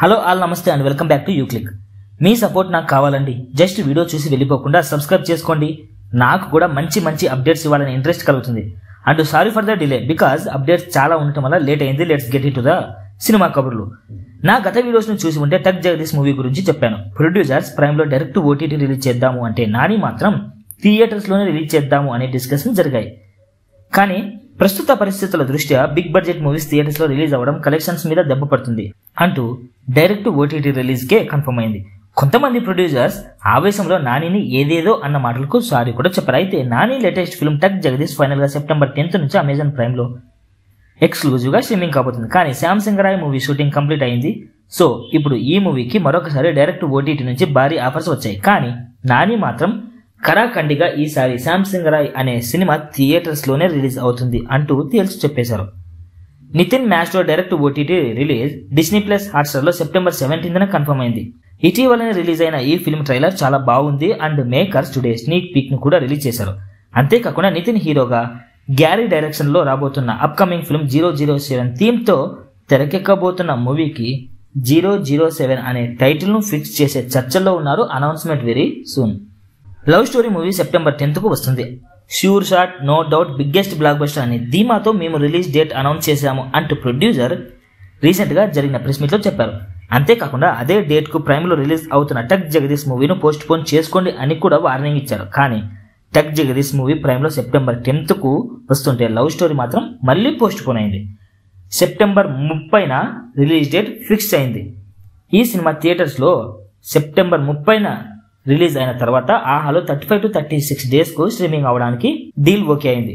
Hello all నమస్తే and welcome back to you click. మీ support నాకు కావాలండి. జస్ట్ వీడియో చూసి వెళ్ళిపోకుండా సబ్స్క్రైబ్ చేసుకోండి. నాకు కూడా మంచి మంచి అప్డేట్స్ ఇవ్వాలని ఇంట్రెస్ట్ కలుగుతుంది. And sorry for the delay because updates చాలా ఉండటం వల్ల లేట్ అయింది. Let's get into the cinema కబుర్లు. నా గత వీడియోస్ను చూసి ఉంటే టక్ జగదీష్ మూవీ గురించి చెప్పాను. ప్రొడ్యూసర్స్ ప్రైమ్లో డైరెక్ట్ ఓటీటీ రిలీజ్ చేద్దాము అంటే నాని మాత్రం థియేటర్స్లోనే రిలీజ్ చేద్దాము అనే డిస్కషన్ జరిగాయి. కానీ ప్రస్తుత పరిస్థితుల దృష్ట్యా బిగ్ బడ్జెట్ మూవీస్ థియేటర్స్లో రిలీజ్ అవ్వడం కలెక్షన్స్ మీద దెబ్బ పడుతుంది అంటూ డైరెక్ట్ ఓటీటీ రిలీజ్కే కన్ఫర్మ్ అయింది. కొంతమంది ప్రొడ్యూసర్స్ ఆవేశంలో నానిని ఏదేదో అన్న మాటలకు సారీ కూడా చెప్పారు. అయితే Nani latest film tuck Jagadish ఫైనల్గా సెప్టెంబర్ 10 నుంచి అమెజాన్ ప్రైమ్లో ఎక్స్క్లూజివ్గా స్ట్రీమింగ్ కాబోతుంది. కానీ శ్యామ్సింగరాయ్ మూవీ షూటింగ్ కంప్లీట్ అయింది. సో ఇప్పుడు ఈ మూవీకి మరొకసారి డైరెక్ట్ ఓటీటీ నుంచి భారీ ఆఫర్స్ వచ్చాయి. కానీ నాని మాత్రం కరాఖండిగా ఈసారి శ్యామ్సింగరాయ్ అనే సినిమా థియేటర్స్లోనే రిలీజ్ అవుతుంది అంటూ తేల్చి చెప్పేశారు. నితిన్ మ్యాచ్లో డైరెక్ట్ ఓటీటీ రిలీజ్ Disney+ Hotstarలో సెప్టెంబర్ 17న కన్ఫర్మ్ అయింది. ఇటీవలనే రిలీజ్ అయిన ఈ ఫిల్మ్ ట్రైలర్ చాలా బాగుంది అండ్ మేకర్స్ టుడే స్నీక్ పీక్ను కూడా రిలీజ్ చేశారు. అంతేకాకుండా నితిన్ హీరోగా గ్యారీ డైరెక్షన్లో రాబోతున్న అప్కమింగ్ ఫిల్మ్ 007 థీమ్తో తెరకెక్కబోతున్న మూవీకి 007 అనే టైటిల్ను ఫిక్స్ చేసే చర్చల్లో ఉన్నారు. Announcement very soon. Love story movie September 10కు వస్తుంది. Sure shot no doubt biggest blockbuster అని ధీమాతో మేము రిలీజ్ డేట్ అనౌన్స్ చేశాము అంటూ ప్రొడ్యూసర్ రీసెంట్గా జరిగిన ప్రెస్ మీట్లో చెప్పారు. అంతేకాకుండా అదే డేట్కు ప్రైమ్లో రిలీజ్ అవుతున్న టక్ జగదీష్ మూవీను పోస్ట్పోన్ చేసుకోండి అని కూడా వార్నింగ్ ఇచ్చారు. కానీ టక్ జగదీష్ మూవీ ప్రైమ్లో సెప్టెంబర్ 10కు వస్తుంటే లవ్ స్టోరీ మాత్రం మళ్ళీ పోస్ట్పోన్ అయింది. సెప్టెంబర్ 30న రిలీజ్ డేట్ ఫిక్స్ అయింది. ఈ సినిమా థియేటర్స్లో సెప్టెంబర్ 30న రిలీజ్ అయిన తర్వాత ఆహాలో 35 to 36 days కు స్ట్రీమింగ్ అవడానికి డీల్ ఓకే అయింది.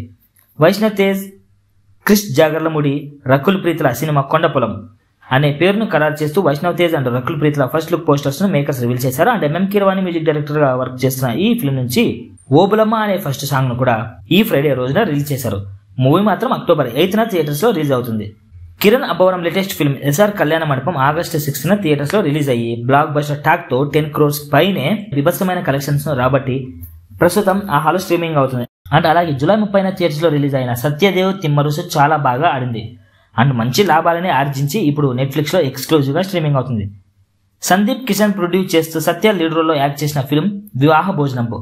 వైష్ణవ్ తేజ్, క్రిష్ జాగర్లముడి, రకుల్ ప్రీతుల సినిమా కొండపొలం అనే పేరును ఖరారు చేస్తూ వైష్ణవ్ తేజ్ అండ్ రకుల్ ప్రీతుల ఫస్ట్ లుక్ పోస్టర్స్ ను మేకర్స్ రివీల్ చేశారు. And MM Keeravani music director గా వర్క్ చేస్తున్న ఈ ఫిల్మ్ నుంచి ఓబులమ్మ అనే ఫస్ట్ సాంగ్ ను కూడా ఈ ఫ్రైడే రోజున రిలీజ్ చేశారు. మూవీ మాత్రం అక్టోబర్ 8న థియేటర్స్ లో రిలీజ్ అవుతుంది. Kiran Abbavaram latest film SR Kalyana Mandapam August 6న థియేటర్స్లో రిలీజ్ అయ్యి బ్లాక్ బస్టర్ టాక్తో 10 crores పైనే విభత్సమైన కలెక్షన్స్ను రాబట్టి ప్రస్తుతం ఆ హాల్ స్ట్రీమింగ్ అవుతుంది. అండ్ అలాగే జులై 30న థియేటర్స్లో రిలీజ్ అయిన సత్యదేవ్ తిమ్మరుసు చాలా బాగా ఆడింది అండ్ మంచి లాభాలని ఆర్జించి ఇప్పుడు నెట్ఫ్లిక్స్లో ఎక్స్క్లూజివ్గా స్ట్రీమింగ్ అవుతుంది. సందీప్ కిషన్ ప్రొడ్యూస్ చేస్తూ సత్య లీడ్ రోల్లో యాక్ట్ చేసిన film Vivaha Bhojanambu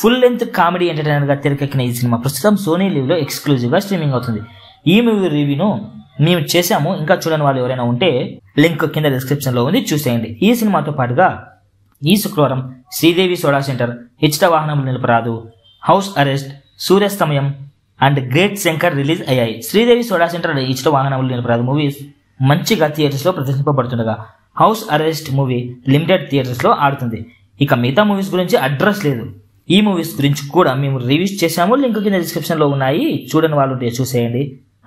full length comedy ఎంటర్టైనర్గా తెరకెక్కిన ఈ సినిమా ప్రస్తుతం సోనీ లీవ్లో ఎక్స్క్లూజివ్గా స్ట్రీమింగ్ అవుతుంది. ఈ మూవీ రివ్యూను మేము చేశాము. ఇంకా చూడని వాళ్ళు ఎవరైనా ఉంటే లింక్ కింద డిస్క్రిప్షన్లో ఉంది, చూసేయండి. ఈ సినిమాతో పాటుగా ఈ శుక్రవారం Sridevi soda centre, Ichata Vahanamulu Niluparadu, house arrest, Suryasthamayam and great Shankar release అయ్యాయి. శ్రీదేవి సోడా సెంటర్ అండ్ ఇచ్చట వాహనములు నిలపరాదు మూవీస్ మంచిగా థియేటర్స్లో ప్రదర్శింపబడుతుండగా హౌస్ అరెస్ట్ మూవీ లిమిటెడ్ థియేటర్స్లో ఆడుతుంది. ఇక మిగతా మూవీస్ గురించి అడ్రస్ లేదు. ఈ మూవీస్ గురించి కూడా మేము రివ్యూస్ చేశాము. లింక్ కింద డిస్క్రిప్షన్లో ఉన్నాయి, చూడని వాళ్ళు ఉంటే చూసేయండి.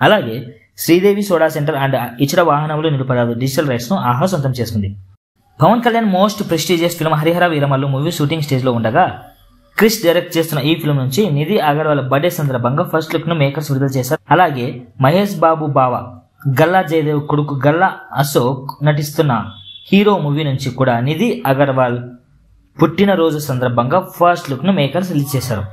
అలాగే శ్రీదేవి సోడా సెంటర్ అండ్ ఇతర వాహనములు నిలుపరాదు డిజిటల్ రైట్స్ను ఆహా సొంతం చేసుకుంది. Pawan Kalyan most prestigious film Harihara Veeramallu movie shooting స్టేజ్లో ఉండగా క్రిష్ డైరెక్ట్ చేస్తున్న ఈ ఫిల్మ్ నుంచి నిధి అగర్వాల్ బర్త్డే సందర్భంగా ఫస్ట్ లుక్ను మేకర్స్ విడుదల చేశారు. అలాగే మహేష్ బాబు బావ గల్లా జయదేవ్ కొడుకు గల్లా అశోక్ నటిస్తున్న హీరో మూవీ నుంచి కూడా నిధి అగర్వాల్ పుట్టినరోజు సందర్భంగా ఫస్ట్ లుక్ను మేకర్స్ రిలీజ్ చేశారు.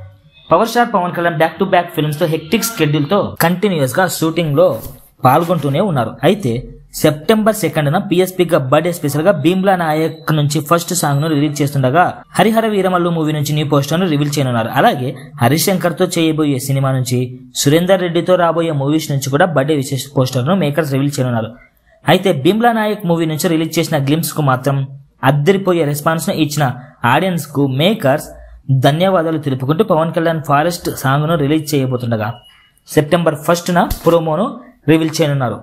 Power star Pawan Kalyan back to back ఫిల్మ్స్తో హెక్టిక్ షెడ్యూల్తో కంటిన్యూస్గా షూటింగ్లో పాల్గొంటూనే ఉన్నారు. అయితే సెప్టెంబర్ 2న PSPగా బర్త్డే స్పెషల్గా భీమ్లా నాయక్ నుంచి ఫస్ట్ సాంగ్ను రిలీజ్ చేస్తుండగా హరిహర వీరమల్లు మూవీ నుంచి న్యూ పోస్టర్ను రివీల్ చేయనున్నారు. అలాగే హరిశంకర్తో చేయబోయే సినిమా నుంచి, సురేందర్ రెడ్డితో రాబోయే మూవీస్ నుంచి కూడా బర్త్డే విశేష పోస్టర్ను మేకర్స్ రివీల్ చేయనున్నారు. అయితే భీమ్లా నాయక్ మూవీ నుంచి రిలీజ్ చేసిన గ్లిమ్స్కు మాత్రం అద్దరిపోయే రెస్పాన్స్ను ఇచ్చిన ఆడియన్స్కు మేకర్స్ ధన్యవాదాలు తెలుపుకుంటూ పవన్ కళ్యాణ్ ఫారెస్ట్ సాంగ్ను రిలీజ్ చేయబోతుండగా సెప్టెంబర్ 1న ప్రోమోను రివీల్ చేయనున్నారు.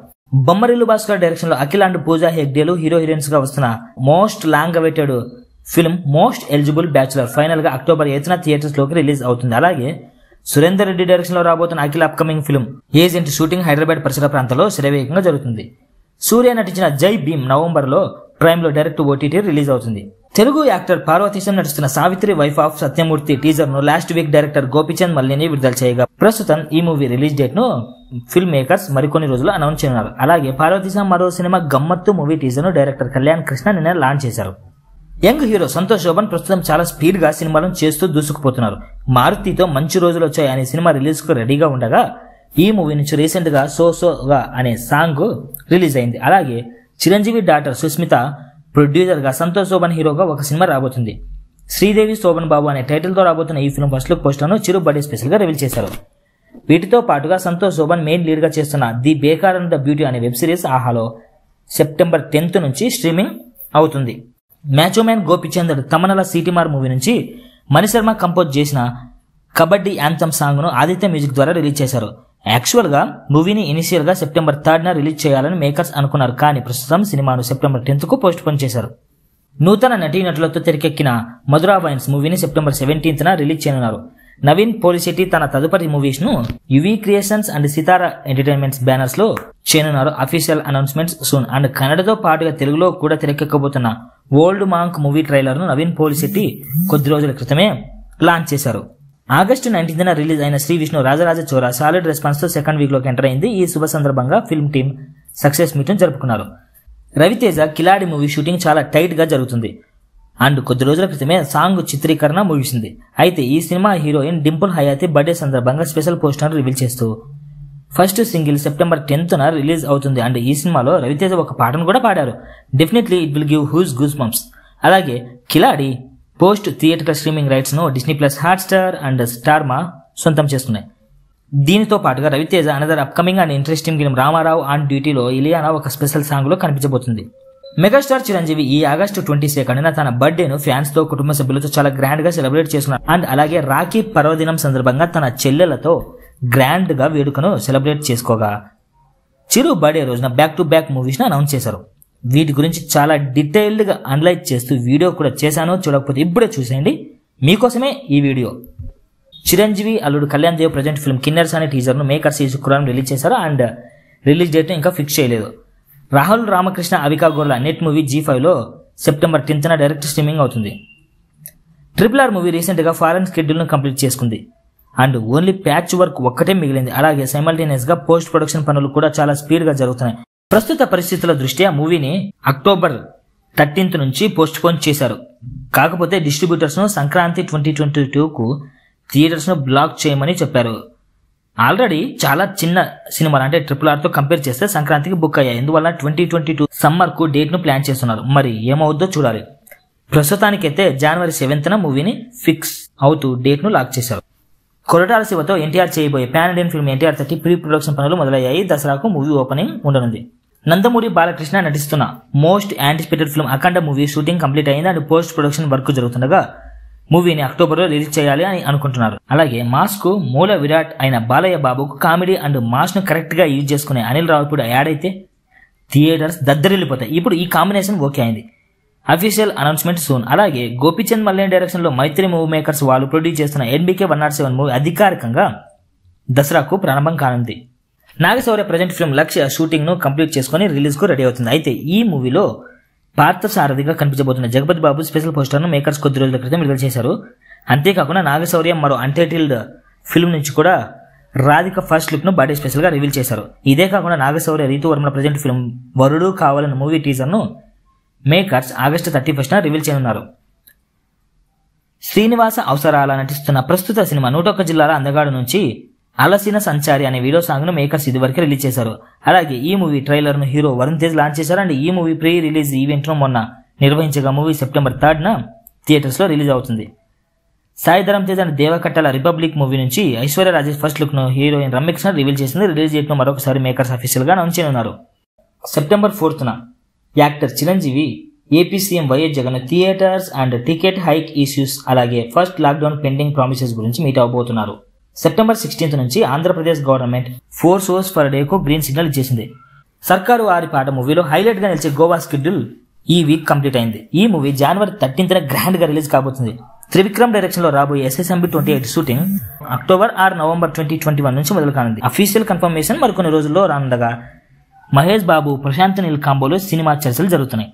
బొమ్మరిల్లు భాస్కర్ డైరెక్షన్లో అఖిల్ అండ్ పూజా హెగ్డేలు హీరో హీరోయిన్స్ గా వస్తున్న most long awaited film most eligible bachelor ఫైనల్గా అక్టోబర్ 8న థియేటర్స్లోకి రిలీజ్ అవుతుంది. అలాగే సురేందర్ రెడ్డి డైరెక్షన్లో రాబోతున్న Akhil upcoming film agent shooting Hyderabad పరిసర ప్రాంతాల్లో శరవేగంగా జరుగుతుంది. సూర్య నటించిన జై భీమ్ నవంబర్లో ప్రైమ్లో డైరెక్ట్ ఓటీటీ రిలీజ్ అవుతుంది. తెలుగు యాక్టర్ పార్వతీశం నటిస్తున్న సావిత్రి వైఫ్ ఆఫ్ సత్యమూర్తి టీజర్ను లాస్ట్ వీక్ డైరెక్టర్ గోపిచంద్ మల్లిని విడుదల చేయగా ప్రస్తుతం ఈ మూవీ రిలీజ్ డేట్ను ఫిల్మ్ మేకర్స్ మరికొన్ని రోజులు అనౌన్స్ చేయనున్నారు. అలాగే పార్వతీశం మరో సినిమా గమ్మత్తు మూవీ టీజర్ను డైరెక్టర్ కళ్యాణ్ కృష్ణ నిన్న లాంచ్ చేశారు. యంగ్ హీరో సంతోష్ శోభన్ ప్రస్తుతం చాలా స్పీడ్గా సినిమాలను చేస్తూ దూసుకుపోతున్నారు. మారుతితో మంచి రోజులు వచ్చాయి అనే సినిమా రిలీజ్కు రెడీగా ఉండగా ఈ మూవీ నుంచి రీసెంట్గా సోగా అనే సాంగ్ రిలీజ్ అయింది. అలాగే చిరంజీవి డాటర్ సుస్మిత ప్రొడ్యూసర్గా సంతోష్ శోభన్ హీరోగా ఒక సినిమా రాబోతుంది. శ్రీదేవి శోభన్ బాబు అనే టైటిల్తో రాబోతున్న ఈ ఫిల్మ్ ఫస్ట్ లుక్ పోస్టర్ను చిరు బర్త్డే స్పెషల్గా రివీల్ చేశారు. వీటితో పాటుగా సంతోష్ శోభన్ మెయిన్ లీడ్గా చేస్తున్న the baker and the beauty అనే వెబ్ సిరీస్ ఆహాలో సెప్టెంబర్ 10 నుంచి స్ట్రీమింగ్ అవుతుంది. మ్యాచో మ్యాన్ గోపిచంద్ తమనలా సిటీమార్ మూవీ నుంచి మణిశర్మ కంపోజ్ చేసిన కబడ్డీ యాంథమ్ సాంగ్ను ఆదిత్య మ్యూజిక్ ద్వారా రిలీజ్ చేశారు. యాక్చువల్గా మూవీని ఇనిషియల్గా సెప్టెంబర్ 3 రిలీజ్ చేయాలని మేకర్స్ అనుకున్నారు. కానీ ప్రస్తుతం సినిమాను సెప్టెంబర్ 10 పోస్ట్ పోన్ చేశారు. నూతన నటీనటులతో తెరకెక్కిన మధురా వైన్స్ మూవీని సెప్టెంబర్ 17 రిలీజ్ చేయనున్నారు. నవీన్ పోలిశెట్టి తన తదుపరి మూవీస్ ను UV creations and Sithara entertainments banners లో చేయనున్నారు. Official announcements soon. అండ్ కన్నడతో పాటుగా తెలుగులో కూడా తెరకెక్కబోతున్న ఓల్డ్ మాంక్ మూవీ ట్రైలర్ ను నవీన్ పోలిశెట్టి కొద్ది రోజుల క్రితమే లాంచ్ చేశారు. ఆగస్టు 19 రిలీజ్ అయిన శ్రీ విష్ణు రాజరాజ చోరా సాలిడ్ రెస్పాన్స్ తో సెకండ్ వీక్ లోకి ఎంటర్ అయింది. ఈ శుభ సందర్భంగా ఫిల్మ్ టీమ్ సక్సెస్ మీట్ను జరుపుకున్నారు. రవితేజ కిలాడి మూవీ షూటింగ్ చాలా టైట్ గా జరుగుతుంది. అండ్ కొద్ది రోజుల క్రితమే సాంగ్ చిత్రీకరణ ముగిసింది. అయితే ఈ cinema heroine Dimple Hayathi birthday సందర్భంగా స్పెషల్ పోస్టర్ రివీల్ చేస్తూ ఫస్ట్ సింగిల్ సెప్టెంబర్ 10 రిలీజ్ అవుతుంది. అండ్ ఈ సినిమాలో రవితేజ ఒక పాటను కూడా పాడారు. Definitely it will give huge goosebumps. అలాగే Khiladi post theatre streaming rights ను Disney+ హాట్స్టార్ అండ్ స్టార్మా సొంతం చేస్తున్నాయి. దీనితో పాటుగా Raviteja another upcoming and interesting film Ramarao on డ్యూటీలో ఇలియానా ఒక స్పెషల్ సాంగ్ లో కనిపించబోతుంది. మెగాస్టార్ చిరంజీవి ఈ ఆగస్టు 22 తన బర్త్డేను ఫ్యాన్స్ తో కుటుంబ సభ్యులతో చాలా గ్రాండ్ గా సెలబ్రేట్ చేస్తున్నారు. అండ్ అలాగే రాఖీ పర్వదినం సందర్భంగా తన చెల్లెలతో గ్రాండ్ గా వేడుకను సెలబ్రేట్ చేసుకోగా చిరు బర్త్డే రోజున బ్యాక్ టు బ్యాక్ మూవీస్ ను అనౌన్స్ చేశారు. వీటి గురించి చాలా డీటెయిల్డ్ గా అనలైజ్ చేస్తూ వీడియో కూడా చేశాను, చూడకపోతే ఇప్పుడే చూసేయండి, మీకోసమే ఈ వీడియో. చిరంజీవి అల్లుడు కళ్యాణ్ దేవ్ ప్రజెంట్ ఫిల్మ్ కిన్నెర్స్ అనే టీజర్ ను మేకర్స్ ఈ శుక్రవారం రిలీజ్ చేశారు. అండ్ రిలీజ్ డేట్ ఇంకా ఫిక్స్ చేయలేదు. రాహుల్ రామకృష్ణ అవికా గోర్ల net movie G5 September 10 direct streaming అవుతుంది. RRR మూవీ రీసెంట్గా ఫారెన్ షెడ్యూల్ను కంప్లీట్ చేసుకుంది. అండ్ ఓన్లీ ప్యాచ్ వర్క్ ఒక్కటే మిగిలింది. అలాగే సైమల్టేనియస్గా పోస్ట్ ప్రొడక్షన్ పనులు కూడా చాలా స్పీడ్గా జరుగుతున్నాయి. ప్రస్తుత పరిస్థితుల దృష్ట్యా మూవీని అక్టోబర్ 13 నుంచి పోస్ట్ పోన్ చేశారు. కాకపోతే డిస్ట్రిబ్యూటర్స్ను సంక్రాంతి 2022కు థియేటర్స్ను బ్లాక్ చేయమని చెప్పారు. ఆల్రెడీ చాలా చిన్న సినిమాలు అంటే RRRతో కంపేర్ చేస్తే సంక్రాంతికి బుక్ అయ్యాయి. అందువల్ల 2022 సమ్మర్ కు డేట్ ను ప్లాన్ చేస్తున్నారు. మరి ఏమవుద్దో చూడాలి. ప్రస్తుతానికైతే జనవరి 7 మూవీని ఫిక్స్ అవుతూ డేట్ ను లాక్ చేశారు. కొరటాల శివతో NTR చేయబోయే pan Indian film NTR 30 pre production పనులు మొదలయ్యాయి. దసరాకు మూవీ ఓపెనింగ్ ఉండనుంది. నందమూరి బాలకృష్ణ నటిస్తున్న most anticipated film Akhanda movie shooting complete అయింది. అండ్ పోస్ట్ ప్రొడక్షన్ వర్క్ జరుగుతుండగా మూవీని అక్టోబర్లో రిలీజ్ చేయాలి అని అనుకుంటున్నారు. అలాగే మాస్ కు మూల విరాట్ అయిన బాలయ్య బాబుకు కామెడీ అండ్ మాస్ ను కరెక్ట్ గా యూజ్ చేసుకునే అనిల్ రావుపూడి యాడ్ అయితే థియేటర్స్ దద్దరిల్లిపోతాయి. ఇప్పుడు ఈ కాంబినేషన్ ఓకే అయింది. Official announcement soon. అలాగే గోపిచంద్ మల్లెన్ డైరెక్షన్ లో మైత్రి మూవీ మేకర్స్ వాళ్ళు ప్రొడ్యూస్ చేస్తున్న NBK 107 మూవీ అధికారికంగా దసరాకు ప్రారంభం కానుంది. Nagashaurya present film Lakshya shooting ను కంప్లీట్ చేసుకుని రిలీజ్ కు రెడీ అవుతుంది. అయితే ఈ మూవీలో పార్థసారథిగా కనిపించబోతున్న జగపతి బాబు స్పెషల్ పోస్టర్ను మేకర్స్ కొద్ది రోజుల క్రితం విడుదల చేశారు. అంతేకాకుండా నాగశౌర్యం మరో అన్టైటిల్డ్ ఫిల్మ్ నుంచి కూడా రాధిక ఫస్ట్ లుక్ ను బర్త్డే స్పెషల్ గా రివీల్ చేశారు. ఇదే కాకుండా నాగశౌర్య రీతువర్మల ప్రజెంట్ ఫిల్మ్ వరుడు కావాలన్న మూవీ టీజర్ ను మేకర్స్ ఆగస్టు 31 రివీల్ చేయనున్నారు. శ్రీనివాస అవసరాల నటిస్తున్న ప్రస్తుత సినిమా 101 జిల్లాల అందగాడు నుంచి అలసిన సంచారి అనే వీడియో సాంగ్ ను మేకర్స్ ఇదివరకే రిలీజ్ చేశారు. అలాగే ఈ మూవీ ట్రైలర్ ను హీరో వరుణ్ తేజ్ లాంచ్ చేశారు. అండ్ ఈ మూవీ ప్రీ రిలీజ్ ఈవెంట్ ను మొన్న నిర్వహించగా మూవీ సెప్టెంబర్ 3 థియేటర్స్ లో రిలీజ్ అవుతుంది. సాయి ధరమ్ తేజ్ అండ్ దేవకట్టల రిపబ్లిక్ మూవీ నుంచి ఐశ్వర్య రాజేష్ ఫస్ట్ లుక్ ను హీరోయిన్ రమ్యకృష్ణ రివీల్ చేసింది. రిలీజ్ డేట్ ను మరొకసారి మేకర్స్ అఫీషియల్ గా అనౌన్స్ చేయనున్నారు. September 4 actor Chiranjeevi AP CM YS Jagan theatres and ticket hike issues అలాగే ఫస్ట్ లాక్డౌన్ పెండింగ్ ప్రామిసెస్ గురించి మీట్ అవబోతున్నారు. సెప్టెంబర్ 16 నుంచి Andhra Pradesh government 4 shows per day కు గ్రీన్ సిగ్నల్ ఇచ్చేసింది. సర్కారు ఆరి పాట మూవీలో హైలైట్ గా నిలిచే గోవా షెడ్యూల్ ఈ వీక్ కంప్లీట్ అయింది. ఈ మూవీ జనవరి 13 గ్రాండ్ గా రిలీజ్ కాబోతుంది. త్రివిక్రమ్ డైరెక్షన్ లో రాబోయే SSMB 28 షూటింగ్ అక్టోబర్/నవంబర్ 2021 నుంచి మొదలు కానుంది. అఫీషియల్ కన్ఫర్మేషన్ మరికొన్ని రోజుల్లో రానుండగా మహేష్ బాబు ప్రశాంత్ నీల్ కాంబోలో సినిమా చర్చలు జరుగుతున్నాయి.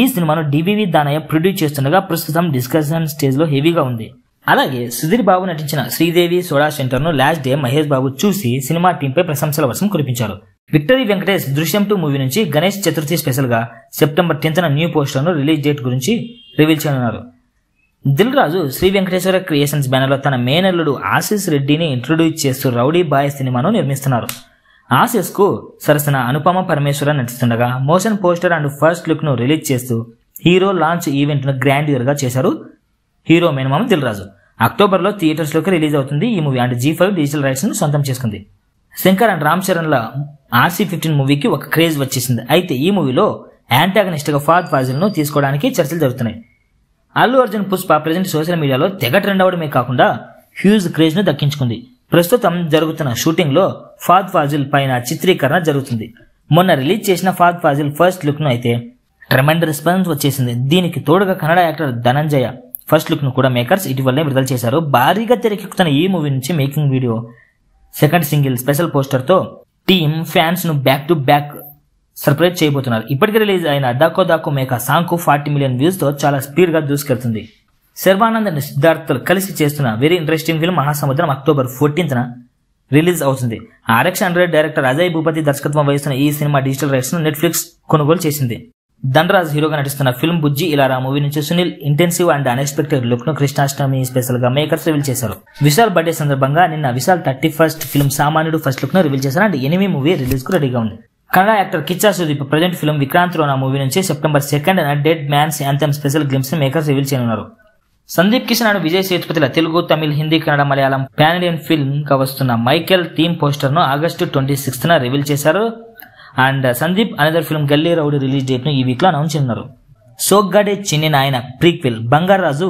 ఈ సినిమాను DVV దానయ్య ప్రొడ్యూస్ చేస్తుండగా ప్రస్తుతం డిస్కషన్ స్టేజ్ లో హెవీగా ఉంది. అలాగే సుధీర్ బాబు నటించిన శ్రీదేవి సోడా సెంటర్ ను లాస్ట్ డే మహేష్ బాబు చూసి సినిమా టీంపై ప్రశంసల వర్షం కురిపించారు. విక్టరీ వెంకటేష్ దృశ్యం 2 మూవీ నుంచి గణేష్ చతుర్థి స్పెషల్ గా సెప్టెంబర్ 10 న్యూ పోస్టర్ ను రిలీజ్ డేట్ గురించి రివీల్ చేయనున్నారు. దిల్ రాజు శ్రీ వెంకటేశ్వర క్రియేషన్స్ బ్యానర్ లో తన మేనల్లుడు ఆశీస్ రెడ్డిని ఇంట్రొడ్యూస్ చేస్తూ రౌడీ బాయ్ సినిమాను నిర్మిస్తున్నారు. ఆసియస్కు సరసన అనుపమ పరమేశ్వరన్ నటిస్తుండగా మోషన్ పోస్టర్ అండ్ ఫస్ట్ లుక్ను రిలీజ్ చేస్తూ హీరో లాంచ్ ఈవెంట్ను గ్రాండ్యూర్గా చేశారు హీరో మేనమామ దిల్రాజు. అక్టోబర్లో థియేటర్స్లోకి రిలీజ్ అవుతుంది ఈ మూవీ. అండ్ G5 డిజిటల్ రైట్స్ను సొంతం చేసుకుంది. శంకర్ అండ్ రామ్ చరణ్ల RC-15 మూవీకి ఒక క్రేజ్ వచ్చేసింది. అయితే ఈ మూవీలో యాంటాగనిస్ట్గా ఫాద్ ఫాజిల్ను తీసుకోవడానికి చర్చలు జరుగుతున్నాయి. అల్లు అర్జున్ పుష్ప ప్రజెంట్ సోషల్ మీడియాలో తెగ ట్రెండ్ అవడమే కాకుండా హ్యూజ్ క్రేజ్ను దక్కించుకుంది. ప్రస్తుతం జరుగుతున్న షూటింగ్లో ఫాద్ ఫాజిల్ పైన చిత్రీకరణ జరుగుతుంది. మొన్న రిలీజ్ చేసిన ఫాద్ ఫాజిల్ ఫస్ట్ లుక్ను అయితే ట్రెమెండ్ రెస్పాన్స్ వచ్చేసింది. దీనికి తోడుగా కన్నడ యాక్టర్ ధనంజయ ఫస్ట్ లుక్ను కూడా మేకర్స్ ఇటీవలనే విడుదల చేశారు. భారీగా తెరకెక్కుతున్న ఈ మూవీ నుంచి making video, second single, special పోస్టర్తో టీమ్ ఫ్యాన్స్ను బ్యాక్ టు బ్యాక్ సర్ప్రైజ్ చేయబోతున్నారు. ఇప్పటికే రిలీజ్ అయిన దాకో దాకో మేకా సాంగ్కు 40 మిలియన్ వ్యూస్తో చాలా స్పీడ్గా దూసుకెళ్తుంది. శర్వానంద్ అండ్ సిద్ధార్థ్తో కలిసి చేస్తున్న వెరీ ఇంట్రెస్టింగ్ ఫిల్మ్ మహాసముద్రం అక్టోబర్ 14th రిలీజ్ అవుతుంది. RX-100 డైరెక్టర్ అజయ్ భూపతి దర్శకత్వం వహిస్తున్న ఈ సినిమా డిజిటల్ రైట్స్ను నెట్ఫ్లిక్స్ కొనుగోలు చేసింది. ధనరాజ్ హీరోగా నటిస్తున్న ఫిల్మ్ బుజ్జి ఇలారా మూవీ నుంచి Sunil intensive and unexpected look ను కృష్ణాష్టమి స్పెషల్ గా మేకర్స్ రివీల్ చేశారు. విశాల్ బర్త్డే సందర్భంగా నిన్న విశాల్ 31st ఫిల్మ్ సామాన్యుడు ఫస్ట్ లుక్ ను రివీల్ చేశారు. అండ్ ఎనిమి మూవీ రిలీజ్ కు రెడీగా ఉంది. Kannada actor Kichcha Sudeep present film Vikrant Rona movie నుంచి September 2nd dead man's anthem special glimpse ని మేకర్స్ రివీల్ చేయనున్నారు. సందీప్ కిషన్ అండ్ విజయ్ సేతుపతిల Telugu, Tamil, Hindi, Kannada, Malayalam pan Indian film గా వస్తున్న మైకేల్ టీమ్ పోస్టర్ ను ఆగస్టు 26th రివీల్ చేశారు. And Sundeep another film Gully rowdy release date ను ఈ వీక్ లో అనౌన్స్ చేస్తున్నారు. Soggade Chinni Nayana prequel Bangarraju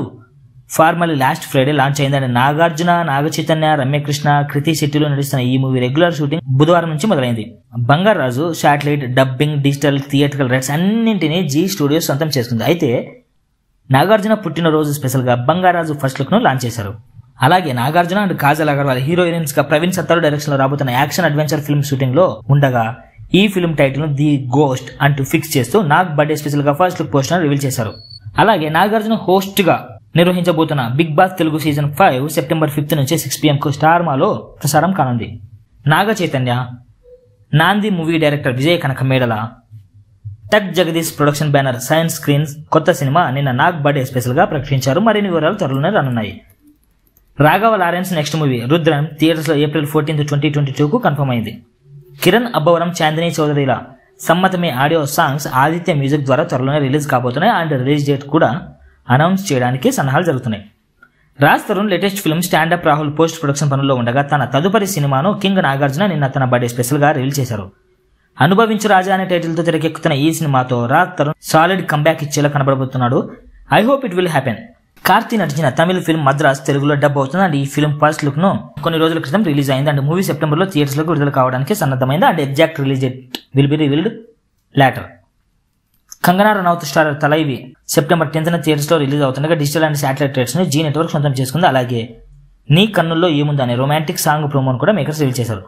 formally last Friday launch అయిందండి. నాగార్జున, నాగచైతన్య, రమ్యకృష్ణ, కృతి శెట్టిలో నడుస్తున్న ఈ మూవీ రెగ్యులర్ షూటింగ్ బుధవారం నుంచి మొదలైంది. Bangarraju satellite, dubbing, digital, theatrical rights అన్నింటినీ G Studios సొంతం చేసుకుంది. అయితే నాగార్జున పుట్టినరోజు స్పెషల్ గా బంగారరాజు ఫస్ట్ లుక్ ను లాంచ్ చేశారు. అలాగే నాగార్జున అండ్ కాజల్ అగర్వాల్ హీరోయిన్స్ గా ప్రవీణ్ సత్తారు డైరెక్షన్ లో రాబోతున్న యాక్షన్ అడ్వెంచర్ ఫిల్మ్ షూటింగ్ లో ఉండగా ఈ ఫిల్మ్ టైటిల్ ను ది గోస్ట్ అంటూ ఫిక్స్ చేస్తూ నాగ్ బర్త్డే స్పెషల్ గా ఫస్ట్ లుక్ పోస్టర్ రివీల్ చేశారు. అలాగే నాగార్జున హోస్ట్ గా నిర్వహించబోతున్న big boss Telugu season 5 September 5th నుంచి 6 PM కు స్టార్ మాలో ప్రసారం కానుంది. నాగ చైతన్య, నాంది మూవీ డైరెక్టర్ విజయ్ కనక మేడల టక్ Jagadish production banner science screens కొత్త సినిమా నిన్న నాగ్ బర్త్డే స్పెషల్ గా ప్రకటించారు. మరిన్ని వివరాలు త్వరలోనే రానున్నాయి. Raghava Lawrence next movie Rudram theatres లో ఏప్రిల్ 14th 2022 కు కన్ఫర్మ్ అయింది. కిరణ్ అబ్బవరం, చాందిని చౌదరిల Sammathame audio songs Aditya music ద్వారా త్వరలోనే రిలీజ్ కాబోతున్నాయి. అండ్ రిలీజ్ డేట్ కూడా అనౌన్స్ చేయడానికి సన్నాహాలు జరుగుతున్నాయి. Raj Tarun latest film stand up Rahul post production పనుల్లో ఉండగా తన తదుపరి సినిమాను కింగ్ నాగార్జున నిన్న తన బర్త్డే స్పెషల్గా రిలీజ్ చేశారు. అనుభవించు రాజా అనే టైటిల్తో తెరకెక్కుతున్న ఈ సినిమాతో రాజ్ తరుణ్ సాలిడ్ కంబ్యాక్ ఇచ్చేలా కనబడబోతున్నాడు. I hope it will happen. Karthi నటించిన తమిళ ఫిల్మ్ మద్రాస్ తెలుగులో డబ్ అవుతుంది. అండ్ ఈ ఫిల్మ్ ఫస్ట్ లుక్ ను కొన్ని రోజుల క్రితం రిలీజ్ అయింది. అండ్ మూవీ సెప్టెంబర్ లో థియేటర్స్ లో విడుదల కావడానికి సన్నద్ధమైంది. And exact release date will be revealed later. Kangana Ranaut star Thalaivi September 10th theatres లో రిలీజ్ అవుతుండగా డిజిటల్ అండ్ శాటిలైట్ రైట్స్ ను G Network సొంతం చేసుకుంది. అలాగే నీ కన్నుల్లో ఏముంది అనే రొమాంటిక్ సాంగ్ ప్రోమోను కూడా మేకర్స్ రిలీజ్ చేశారు.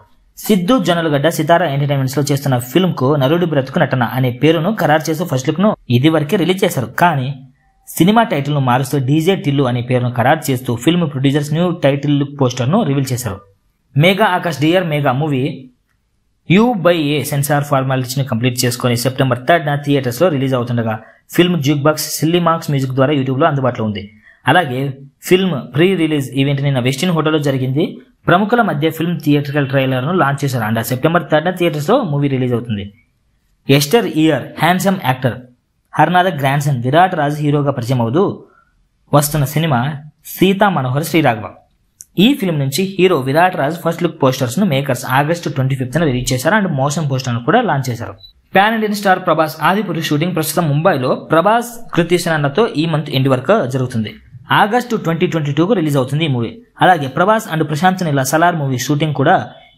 సిద్ధు జొన్నలగడ్డ సితారా ఎంటర్టైన్మెంట్స్ లో చేస్తున్న ఫిల్మ్ కు నరుడి బ్రతుకు నటన అనే పేరును ఖరారు చేసి ఫస్ట్ లుక్ ను ఇది వరకే రిలీజ్ చేశారు. కానీ సినిమా టైటిల్ ను మారుస్తూ డీజే టిల్లు అనే పేరును ఖరారు చేస్తూ film producers new title look poster ను రివీల్ చేశారు. Megha Akash dear Megha movie U/A censor ఫార్మాలిటీని కంప్లీట్ చేసుకుని సెప్టెంబర్ 3rd థియేటర్స్ లో రిలీజ్ అవుతుండగా film juke box silly marks music ద్వారా యూట్యూబ్ లో అందుబాటులో ఉంది. అలాగే ఫిల్మ్ ప్రీ రిలీజ్ ఈవెంట్ నిన్న వెస్టిన్ హోటల్లో జరిగింది. ప్రముఖుల మధ్య ఫిల్మ్ థియేట్రికల్ ట్రైలర్ ను లాంచ్ చేశారు. అండ్ సెప్టెంబర్ 3rd థియేటర్స్ లో మూవీ రిలీజ్ అవుతుంది. Yesteryear handsome actor Harnath grandson Virat Raj హీరోగా పరిచయం అవుతూ వస్తున్న సినిమా సీతా మనోహర్ శ్రీరాఘవ. ఈ ఫిల్మ్ నుంచి hero Virat Raj first look posters ను మేకర్స్ ఆగస్టు 25th రిలీజ్ చేశారు. అండ్ మోషన్ పోస్టర్ కూడా లాంచ్ చేశారు. Pan Indian star Prabhas Adipurush shooting ప్రస్తుతం ముంబైలో ప్రభాస్ కృతిశనతో ఈ మంత్ ఎండ్ వరకు జరుగుతుంది. ఆగస్టు 2022 రిలీజ్ అవుతుంది ఈ మూవీ. అలాగే Prabhas and Prashanth Neela Salaar movie shooting కూడా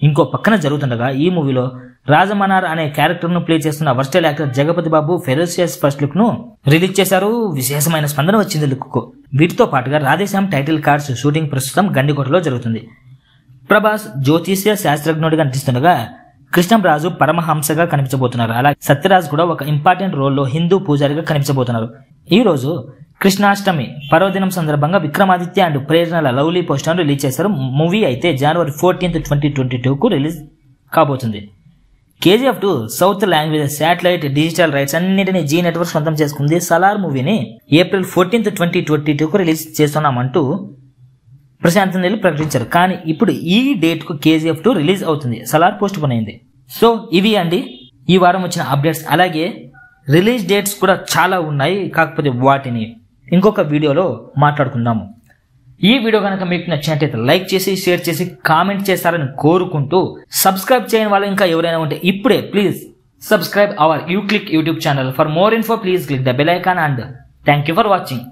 ఇంకో పక్కన జరుగుతుండగా ఈ మూవీలో రాజమనార్ అనే క్యారెక్టర్ ను ప్లే చేస్తున్న versatile actor Jagapathi Babu ferocious first look ను రిలీజ్ చేశారు. విశేషమైన స్పందన వచ్చింది లుక్ కు. వీటితో పాటుగా రాధేశ్యామ్ టైటిల్ కార్డ్స్ షూటింగ్ ప్రస్తుతం గండికోటలో జరుగుతుంది. ప్రభాస్ జ్యోతిష్య శాస్త్రజ్ఞుడిగా నటిస్తుండగా కృష్ణంరాజు పరమహంసగా కనిపించబోతున్నారు. అలాగే సత్యరాజ్ కూడా ఒక ఇంపార్టెంట్ రోల్ లో హిందూ పూజారిగా కనిపించబోతున్నారు. ఈ రోజు కృష్ణాష్టమి పర్వదినం సందర్భంగా విక్రమాదిత్య అండ్ ప్రేరణల లవ్లీ పోస్టర్ రిలీజ్ చేశారు. మూవీ అయితే జనవరి 14th 2022 కు రిలీజ్ కాబోతుంది. KGF 2 south language satellite digital rights అన్నింటినీ G Network సొంతం చేసుకుంది. సలార్ మూవీని ఏప్రిల్ 14th 2022 కు రిలీజ్ చేస్తున్నామంటూ ప్రశాంత్ నీల్ ప్రకటించారు. కానీ ఇప్పుడు ఈ డేట్ కు KGF 2 రిలీజ్ అవుతుంది. సలార్ పోస్ట్ పోన్ అయింది. సో ఇవి అండి ఈ వారం వచ్చిన అప్డేట్స్. అలాగే రిలీజ్ డేట్స్ కూడా చాలా ఉన్నాయి, కాకపోతే వాటిని ఇంకొక వీడియోలో మాట్లాడుకుందాము. ఈ వీడియో కనుక మీకు నచ్చినట్లయితే లైక్ చేసి, షేర్ చేసి, కామెంట్ చేస్తారని కోరుకుంటూ, సబ్స్క్రైబ్ చేయని వాళ్ళు ఇంకా ఎవరైనా ఉంటే ఇప్పుడే please subscribe our uClick YouTube channel. For more info, please click the bell icon and thank you for watching.